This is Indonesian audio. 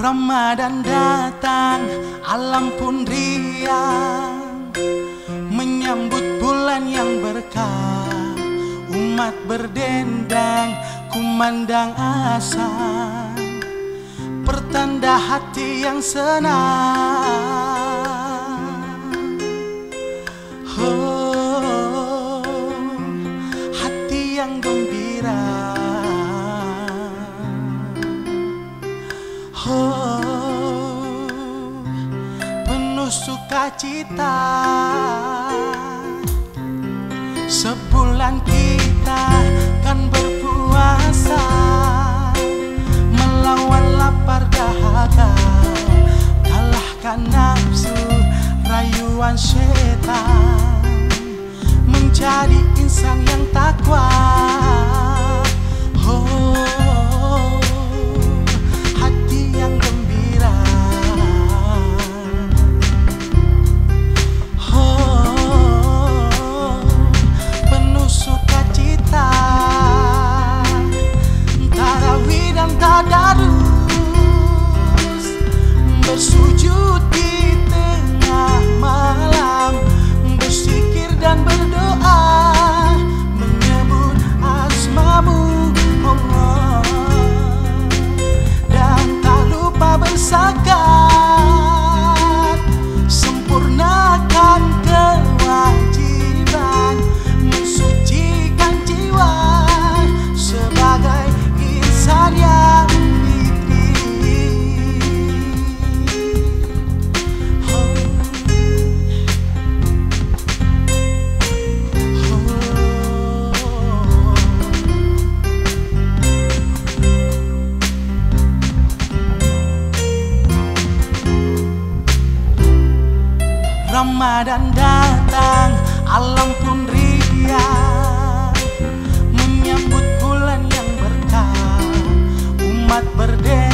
Ramadan datang, alam pun riang menyambut bulan yang berkah. Umat berdendang, kumandang azan, pertanda hati yang senang. Oh, hati yang gembira. Oh, penuh sukacita, sebulan kita kan berpuasa, melawan lapar dahaga, kalahkan nafsu rayuan setan, menjadi insan yang takwa. Bersujud di tengah malam, bersikir dan berdoa, menyebut asmamu Allah, dan tak lupa berzakat, sempurnakan kewajiban, mensucikan jiwa sebagai insan yang Ramadan datang, alam pun riang menyambut bulan yang berkah. Umat berdendang,